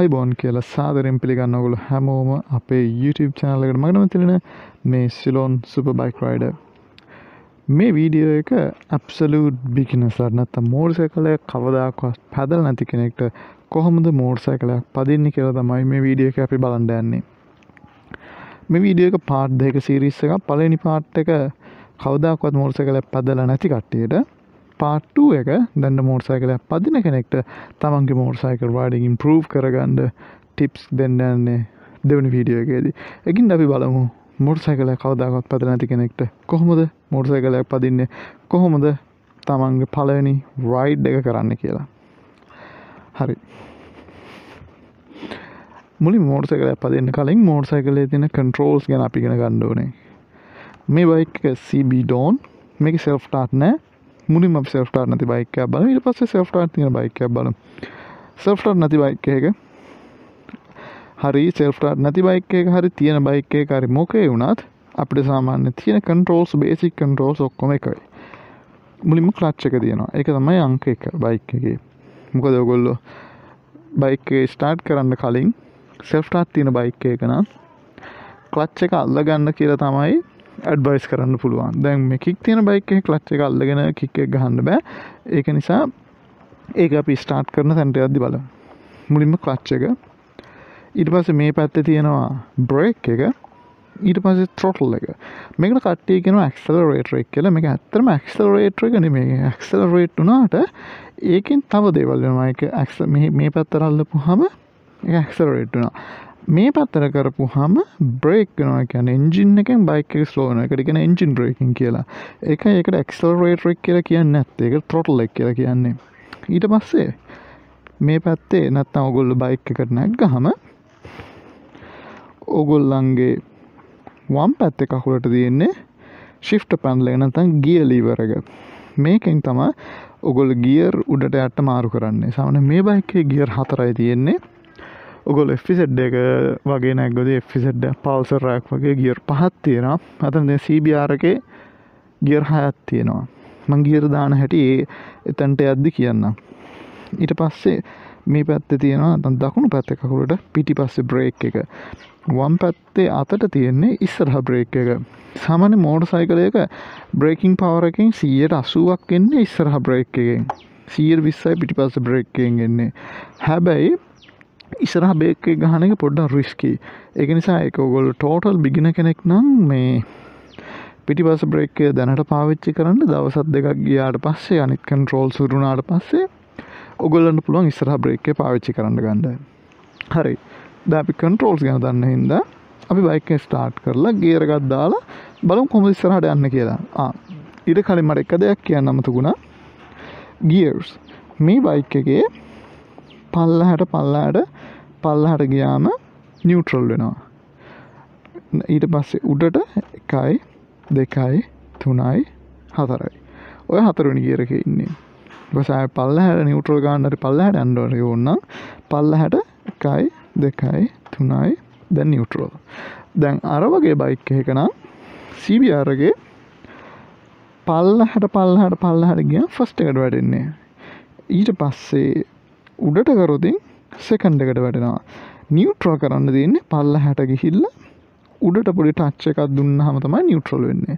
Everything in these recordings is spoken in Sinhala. අයිබෝන් කියලා සාදරයෙන් පිළිගන්නවගොල්ලෝ හැමෝම අපේ YouTube channel එකට මගනම තියෙන මේ Ceylon Super Bike Rider මේ වීඩියෝ එක absolute beginners ලාට නැත්තම් motorcycle එක කවදාකවත් පදලා නැති කෙනෙක්ට කොහොමද motorcycle එකක් පදින්නේ කියලා තමයි මේ වීඩියෝ එක අපි බලන්න යන්නේ මේ වීඩියෝ එක part 2ක series එකක් පළවෙනි part එක කවදාකවත් motorcycle එකක් පදලා නැති කට්ටියට Part 2 එක දැන් motorcycle එකක් පදින කෙනෙක්ට තමන්ගේ motorcycle riding improve කරගන්න tips දෙන්න යන්නේ දෙවෙනි වීඩියෝ එකේදී. එකින් අපි බලමු motorcycle එක කවදාකවත් පදලා නැති කෙනෙක්ට කොහොමද motorcycle එකක් පදින්නේ කොහොමද තමන්ගේ පළවෙනි ride එක කරන්න කියලා. හරි. මුලින්ම motorcycle එක පදින්න කලින් motorcycle එකේ තියෙන controls ගැන අපි ඉගෙන ගන්න ඕනේ. මේ bike එක CBR මේක self start නෑ. මුලින්ම අපි self start නැති bike එකක් බලමු ඊට පස්සේ self start තියෙන bike එකක් බලමු self start නැති bike එකක හරි self start නැති bike එකක හරි තියෙන bike එකක හරි මොකේ වුණත් අපිට සාමාන්‍ය තියෙන controls basic controls ඔක්කොම එකයි මුලින්ම clutch එක දෙනවා ඒක තමයි අංක 1 bike එකේ මොකද ඔයගොල්ලෝ bike එක start කරන්න කලින් self start තියෙන bike එකක නම් clutch එක අල්ල ගන්න කියලා තමයි advice කරන්න පුළුවන්. දැන් මේ kick තියෙන bike එකේ clutch එක අල්ලගෙන kick එක ගහන්න බෑ. ඒක නිසා ඒක අපි start කරන තැනට යද්දි බලමු. මුලින්ම clutch එක. ඊට පස්සේ මේ පැත්තේ තියෙනවා brake එක. ඊට පස්සේ throttle එක. මේකට කට්ටිය කියනවා accelerator එක කියලා. මේක ඇත්තටම accelerator එක නෙමෙයි. accelerate වුණාට ඒකෙන් තව දේවල් වෙනවා. ඒක මේ පැත්තට අල්ලපුවාම ඒක accelerate වෙනවා. මේ පැත්තට කරපුවාම බ්‍රේක් වෙනවා කියන්නේ එන්ජින් එකෙන් බයික් එක ස්ලෝ වෙනවා. ඒකට කියන එන්ජින් බ්‍රේකින් කියලා. ඒකයි ඒකට ඇක්සලරේටර් එක කියලා කියන්නේ නැත්තේ. ඒක throttle එක කියලා කියන්නේ. ඊට පස්සේ මේ පැත්තේ නැත්තම් ඔයගොල්ලෝ බයික් එකට නැග්ගාම ඔයගොල්ලන්ගේ වම් පැත්තේ කකුලට තියෙන්නේ shift panel එක නැත්තම් gear lever එක. මේකෙන් තමයි ඔයගොල්ලෝ gear උඩට යට මාරු කරන්නේ. සාමාන්‍යයෙන් මේ බයික් එකේ gear 4යි තියෙන්නේ. ඔගොල්ලෝ FZ එක වගේ නැග්ගොද FZ පල්සර් එකක් වගේ ගියර් 5ක් තියෙනවා. අතන දැන් CBR එකේ ගියර් 6ක් තියෙනවා. මම ගියර් දාන හැටි එතනට යද්දි කියන්නම්. ඊට පස්සේ මේ පැත්තේ තියෙනවා නැත්නම් දකුණු පැත්තේ කකුලට පිටිපස්සේ බ්‍රේක් එක. වම් පැත්තේ අතට තියෙන්නේ ඉස්සරහ බ්‍රේක් එක. සාමාන්‍ය මොටර්සයිකල් එක බ්‍රේකින් පවර් එකෙන් 180ක් එන්නේ ඉස්සරහ බ්‍රේක් එකෙන්. 120යි පිටිපස්සේ බ්‍රේක් එකෙන් එන්නේ. හැබැයි ඉස්සරහ බ්‍රේක් එක ගහන එක පොඩ්ඩක් රිස්කි. ඒක නිසා ඒක ඔයගොල්ලෝ ටෝටල් බිග්නර් කෙනෙක් නම් මේ පිටිපස්ස බ්‍රේක් එක දැනට පාවිච්චි කරන්න දවස් දෙකක් ගියාට පස්සේ අනිත් කන්ට්‍රෝල්ස් වුණාට පස්සේ ඔයගොල්ලන්ට පුළුවන් ඉස්සරහ බ්‍රේක් එක පාවිච්චි කරන්න ගන්න. හරි. දැන් අපි කන්ට්‍රෝල්ස් ගැන දන්න හින්දා අපි බයික් එක ස්ටාර්ට් කරලා ගියර් එකක් දාලා බලමු කොහොමද ඉස්සරහට යන්න කියලා. ඊට කලින් මට එක දෙයක් කියන්න අමතකුණා. ගියර්ස්. මේ බයික් එකේ පල්ලහට ගියාම නියුට්‍රල් වෙනවා. ඊට පස්සේ උඩට 1යි 2යි 3යි 4යි. ඔය හතරවෙනි ගියර එකේ ඉන්නේ. ඊපස්සේ පල්ලහට නියුට්‍රල් ගන්න හරි පල්ලහට යන්න ඕනේ ඕනනම් පල්ලහට 1යි 2යි 3යි දැන් නියුට්‍රල්. දැන් අර වගේ බයික් එකක නම් CBR එකේ පල්ලහට ගියා ෆස්ට් එකට වැඩෙන්නේ. ඊට පස්සේ උඩට කරොතින් සෙකන්ඩ් එකට වැටෙනවා. නියුට්‍රල් කරන්න තියෙන්නේ පල්ලහැට ගිහිල්ලා උඩට පොඩි ටච් එකක් දුන්නාම තමයි නියුට්‍රල් වෙන්නේ.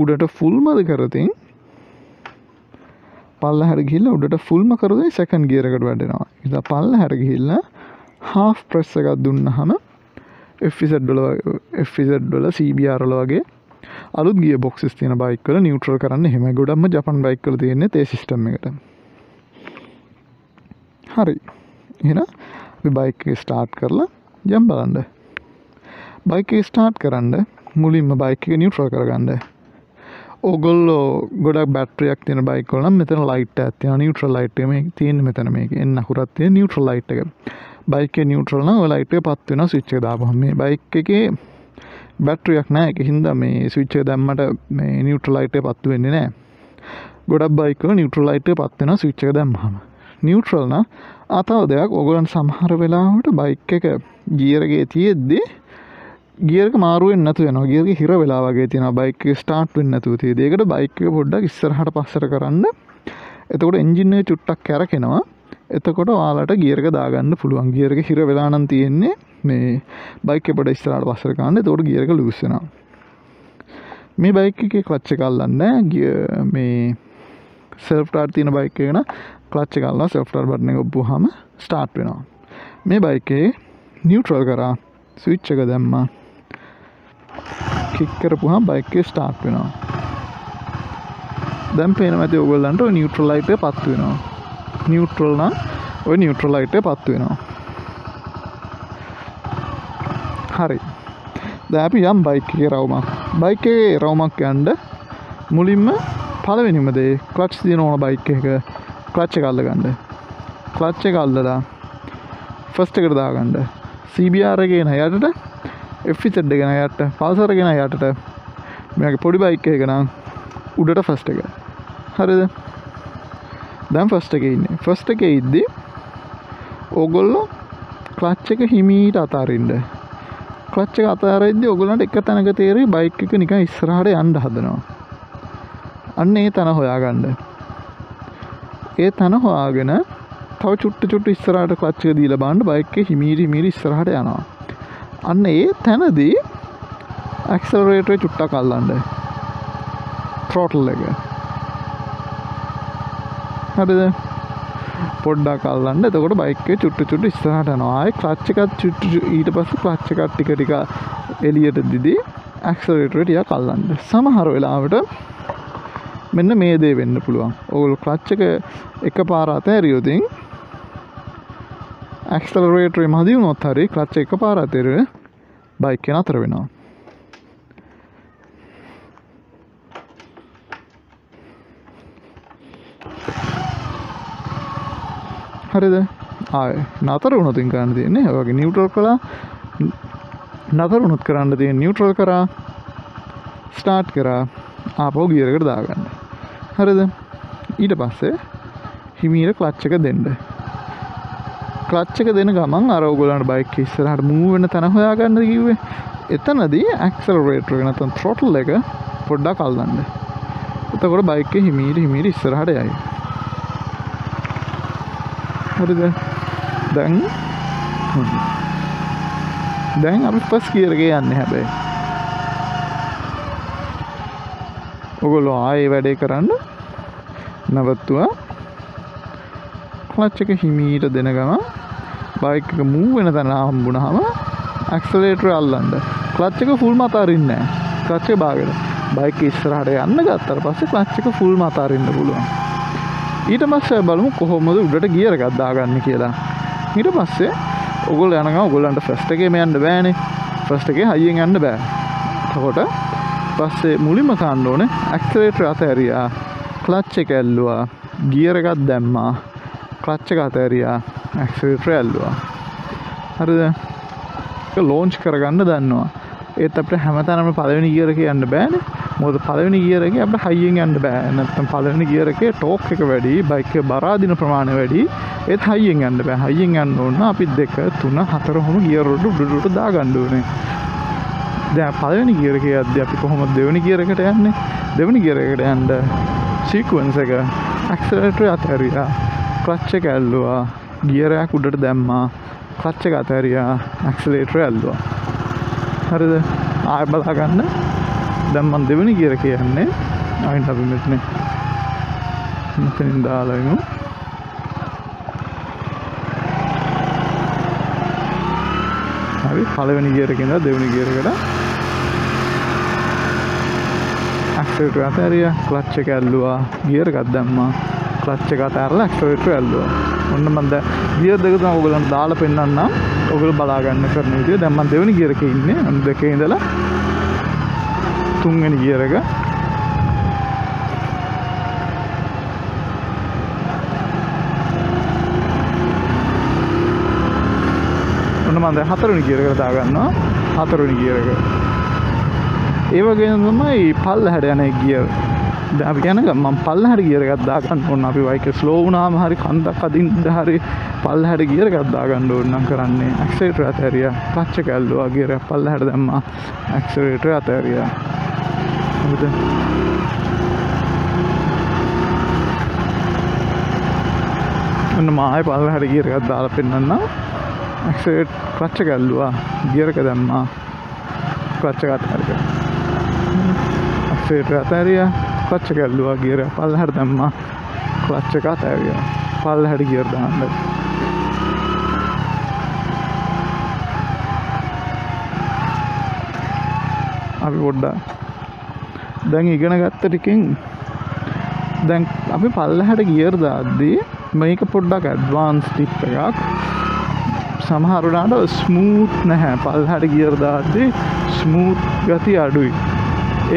උඩට ෆුල්මද කරොතින් පල්ලහැට ගිහිල්ලා උඩට ෆුල්ම කරොතින් සෙකන්ඩ් ගියර් එකට වැටෙනවා. ඒ නිසා පල්ලහැට ගිහිල්ලා half press එකක් දුන්නාම FZ වල CBR වල වගේ අලුත් ගියර් බොක්සස් තියෙන බයික් වල නියුට්‍රල් කරන්න එහෙමයි. ගොඩක්ම ජපන් බයික් වල තියෙන්නේ තේ සිස්ටම් එකට. හරි. එහෙනම් අපි බයික් එක ස්ටාර්ට් කරලා යම් බලන්න. බයික් එක ස්ටාර්ට් කරන්න මුලින්ම බයික් එක නියුට්‍රල් කරගන්න. ඕගොල්ලෝ ගොඩක් බැටරියක් තියෙන බයික් වල නම් මෙතන ලයිට් එකක් තියෙනවා. නියුට්‍රල් ලයිට් එක මේක තියෙන්නේ මෙතන මේක. එන්න අකුරක් තියෙන නියුට්‍රල් ලයිට් එක. බයික් එකේ නියුට්‍රල් නම් ඔය ලයිට් එක පත් වෙනවා ස්විච් එක දාපුවම. මේ බයික් එකේ බැටරියක් නැහැ. ඒක හින්දා මේ ස්විච් එක දැම්මට මේ නියුට්‍රල් ලයිට් එක පත් වෙන්නේ නැහැ. ගොඩක් බයික් වල නියුට්‍රල් ලයිට් එක පත් වෙනවා ස්විච් එක දැම්මම. නියුට්‍රල් නම් අතව දෙයක් ඔයගොල්ලන් සමහර වෙලාවට බයික් එක ගියර් එකේ තියෙද්දි ගියර් එක මාරු වෙන්නේ නැතු වෙනවා. ගියර් එක හිර වෙලා වගේ තියෙනවා. බයික් එක ස්ටාර්ට් වෙන්නේ නැතුව තියෙද්දි. ඒකට බයික් එක පොඩ්ඩක් ඉස්සරහට පස්සට කරන්න. එතකොට එන්ජින් එක චුට්ටක් කැරකෙනවා. එතකොට ඔයාලට ගියර් එක දාගන්න පුළුවන්. ගියර් එක හිර වෙලා නම් තියෙන්නේ මේ බයික් එක පොඩ ඉස්සරහට පස්සට ගන්න. එතකොට ගියර් එක ලූස් වෙනවා. මේ බයික් එකේ ක්ලච් එක අල්ලන්න මේ self start තියෙන බයික් එකේ න ක්ලච් එක අල්ලලා self start බටන් එක ඔබ්බුවාම start වෙනවා. මේ බයික් එකේ neutral කරා switch එක දැම්මා click කරපුවාම බයික් එක start වෙනවා. දැන් පේනවා ඇති ඔයගොල්ලන්ට ඔය neutral light එක පත් වෙනවා. न्यूट्रल ना वो न्यूट्रल लाइटे पात हरी दैपी या बैके रवमा बैके रवमा के अंड मुलिम पलवे निम्दे क्लच तीन बैक क्लच कलगं क्लच कलदा फस्ट आगं सीबीआर के आटे एफजेड आट पलसर के आट मैं पड़ी बैक उड़ट फस्ट हरी දැන් ෆස්ට් එකේ ඉන්නේ. ෆස්ට් එකේ ඉද්දි ඕගොල්ලෝ ක්ලච් එක හිමීට අතාරින්න. ක්ලච් එක අතාරින්දි ඕගොල්ලන්ට එක තැනක තේරෙයි බයික් එක නිකන් ඉස්සරහට යන්න හදනවා. අන්න ඒ තන හොයාගන්න. ඒ තන හොයාගෙන තව චුට්ටු චුට්ටු ඉස්සරහට ක්ලච් එක දීලා බලන්න බයික් එක හිමීරි හිමීරි ඉස්සරහට යනවා. අන්න ඒ තැනදී ඇක්සලරේටරේ චුට්ටක් අල්ලන්න. throttle එක හරිද පොඩ්ඩක් අල්ලන්න. එතකොට බයික් එක චුට්ටු චුට්ටු ඉස්සරහට යනවා. ආයේ ක්ලච් එකත් චුට්ටු ඊට පස්සේ ක්ලච් එකත් ටික ටික එළියට දිදී ඇක්සලරේටරේ ටිකක් අල්ලන්න. සමහර වෙලාවට මෙන්න මේ දේ වෙන්න පුළුවන්. ඕගොල්ලෝ ක්ලච් එක එකපාර අතහැරියොත් ඇක්සලරේටරේ මදි වුණොත් හරි ක්ලච් එක එකපාර අතහැරෙ බයික් එක නතර වෙනවා. හරිද? ආයේ නතර වුණොත් කරන්න තියෙන්නේ ඒ වගේ නියුට්‍රල් කළා. නතර වුණොත් කරන්න තියෙන්නේ නියුට්‍රල් කරා ස්ටාර්ට් කරා ආපහු ගියර් එකට දාගන්න. හරිද? ඊට පස්සේ හිමීර ක්ලච් එක දෙන්න. ක්ලච් එක දෙන ගමන් අර ඔයගොල්ලන්ට බයික් එක ඉස්සරහට මූව් වෙන තැන හොයාගන්න කිව්වේ. එතනදී ඇක්සලරේටර් එක නැත්නම් throttle එක පොඩ්ඩක් අල්ලන්න. එතකොට බයික් එක හිමීර හිමීර ඉස්සරහට යයි. හරිද? දැන් අපි ෆස්ට් ගියර් එකේ යන්නේ. හැබැයි ඔයගොල්ලෝ ආයේ වැඩේ කරන්න නවත්තුවා. ක්ලච් එක හිමීට දෙන ගමන් බයික් එක මූව් වෙන තැන හම්බුනහම ඇක්සලරේටර් අල්ලන්න. ක්ලච් එක ෆුල් මත අරින්නේ නැහැ. ක්ලච් එක බාගෙන බයික් ඉස්සරහට යන්න ගත්තාට පස්සේ ක්ලච් එක ෆුල් මත අරින්න පුළුවන්. ඊට පස්සේ බලමු කොහොමද උඩට ගියර් එකක් දාගන්නේ කියලා. ඊට පස්සේ ඔයගොල්ලෝ යනවා ඔයගොල්ලන්ට ෆස්ට් එකේම යන්න බෑනේ. ෆස්ට් එකේ හයියෙන් යන්න බෑ. එතකොට පස්සේ මුලින්ම ගන්න ඕනේ ඇක්සලරේටර් අතහැරියා. ක්ලච් එක ඇල්ලුවා. ගියර් එකක් දැම්මා. ක්ලච් එක අතහැරියා. ඇක්සලරේටර් ඇල්ලුවා. හරිද? ඒක ලොන්ච් කරගන්න දන්නවා. ඒත් අපිට හැමතැනම පළවෙනි ගියර් එක යන්න බෑනේ. මොකද පළවෙනි ගියර් එකේ අපිට හයියෙන් යන්න බෑ. නැත්නම් පළවෙනි ගියර් එකේ ටෝක් එක වැඩි, බයික් එකේ බර අදින ප්‍රමාණය වැඩි. ඒත් හයියෙන් යන්න බෑ. හයියෙන් යන්න ඕන නම් අපි 2 3 4 හොම ගියර් වලට උඩට දාගන්න ඕනේ. දැන් පළවෙනි ගියර් එකේ යද්දී අපි කොහොමද දෙවෙනි ගියර් එකට යන්නේ? දෙවෙනි ගියර් එකට යන්න සීක්වෙන්ස් එක ඇක්සලරේටර් අතහැරියා. ක්ලච් එක ඇල්ලුවා. ගියර් එක උඩට දැම්මා. ක්ලච් එක අතහැරියා. ඇක්සලරේටර් ඇල්ලුවා. හරිද? ආය බලාගන්න. දැන් මම දෙවෙනි ගියර එක යන්නේ. ආයෙත් අපි මෙතනින් දාලා යමු. හරි පළවෙනි ගියර එකේ ඉඳලා දෙවෙනි ගියර එකට ඇක්සලරේටර් අතහැරියා. ක්ලච් එක ඇල්ලුවා. ගියර් එකක් දැම්මා. ක්ලච් එක අතහැරලා ඇක්සලරේටර් ඇල්ලුවා. ඔන්න මම දැන් ගියර් දෙක තමයි ඔයගොල්ලන්ට දාලා පෙන්නන්නම්. ඔයගොල්ලෝ බලා ගන්න කරන විදිය. දැන් මම දෙවෙනි ගියර එකේ ඉන්නේ. අන්න දෙකේ ඉඳලා තුන්වෙනි ගියර එක ඔන්න මම දැන් හතරවෙනි ගියර එකට දාගන්නවා. හතරවෙනි ගියර එක ඒ වගේම තමයි පල්ලහැට යන ගියර. දැන් අපි කියනවා මම පල්ලහැට ගියර එකක් දාගන්න ඕන. අපි බයික් එක ස්ලෝ වුණාම හරි කන්දක් අදින්න හරි පල්ලහැට ගියර එකක් දාගන්න ඕන නම් කරන්නේ ඇක්සලරේටර් අතහැරියා. ක්ලච් එක ඇල්ලුවා. ගියර එක පල්ලහැට දැම්මා. ඇක්සලරේටර් අතහැරියා. ನಮ್ಮ ಆಯ್ ಪಾದ ಹಡಗಿ ಇರಕದ ದಾಲ ಪಿನ್ನನ್ನ ಆಕ್ಸಿಲೇಟ್ ಕ್ಲಚ್ ಗಲ್ವಾ गियर ಕದಮ್ಮ ಕ್ಲಚ್ ಗತಾರಿಕ ಆಕ್ಸಿಲೇಟ್ ಗತಾರಿಯ ಕ್ಲಚ್ ಗಲ್ವಾ गियर ಪಾದ ಹಡದಮ್ಮ ಕ್ಲಚ್ ಗತಾರಿಯ ಪಾದ ಹಡಗಿ ಇರದ ಅಂದೆ අපි පොඩ්ඩක් දැන් ඉගෙන ගත්ත ටිකෙන් දැන් අපි පල්ලෙහාට ගියර් දාද්දී මේක පොඩ්ඩක් ඇඩ්වාන්ස් ටිප් එකක් සමහර වෙලාවට ස්මූත් නැහැ පල්ලෙහාට ගියර් දාද්දී ස්මූත් ගතිය අඩුයි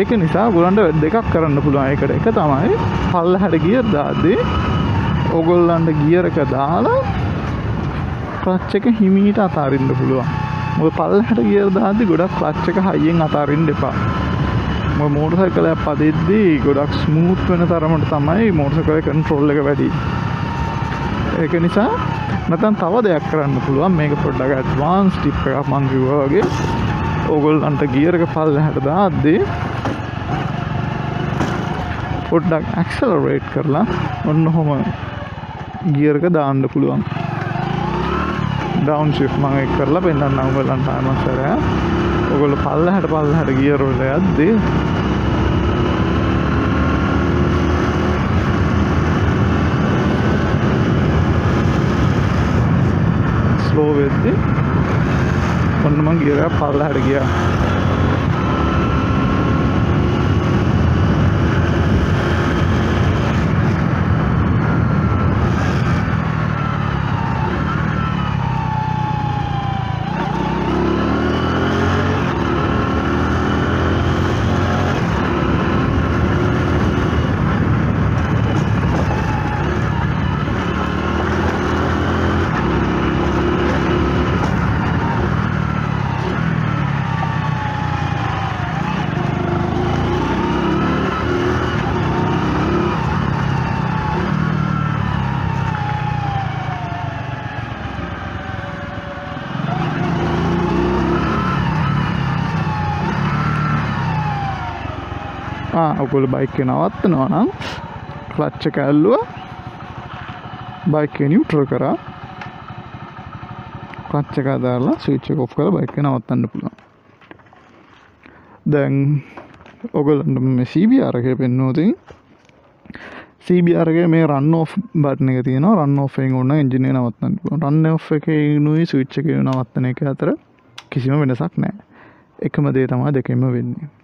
ඒක නිසා ඔයගොල්ලන්ට දෙකක් කරන්න පුළුවන් ඒකට එක තමයි පල්ලෙහාට ගියර් දාද්දී ඔයගොල්ලන්ට ගියර් එක දාලා ක්ලච් එක හිමීට අතාරින්න පුළුවන් ඔය පල්ලෙහාට ගියර් දාද්දී ගොඩක් ක්ලච් එක හයියෙන් අතාරින්න එපා मोटर सैकल पदे गोड़क स्मूथन तरह मोटर सैकल कंट्रोल पड़ी एक निशा ना तव देखा मेकअप अडवांस टिप मंगे ओगल अंत गियर फल अदी एक्सलरेट करला गियर का दान पुलवाम डाउन शिफ्ट मंगे करला टाइम सर ఒకళ్ళు పల్లె గియర్ అది స్లో వేద్ది కొండ మంది గియర్ పల్లె గియర్ ඔකල බයික් එක නවත්තනවා නම් ක්ලච් එක ඇල්ලුවා බයික් එක නියුට්‍රල් කරා ක්ලච් එක දාලා ස්විච් එක ඔෆ් කරලා බයික් එක නවත්තන්න පුළුවන් දැන් ඔයගොල්ලන්ට මේ CBR එකේ පෙන්වුවොතින් CBR එකේ මේ රන් ඔෆ් බටන් එක තියෙනවා රන් ඔෆ් එකෙන් ඕන නම් එන්ජින් එක නවත්තන්න පුළුවන් රන් ඔෆ් එකේ ඉනුයි ස්විච් එකේ නවත්තන එක අතර කිසිම වෙනසක් නැහැ එකම දේ තමයි දෙකෙන්ම වෙන්නේ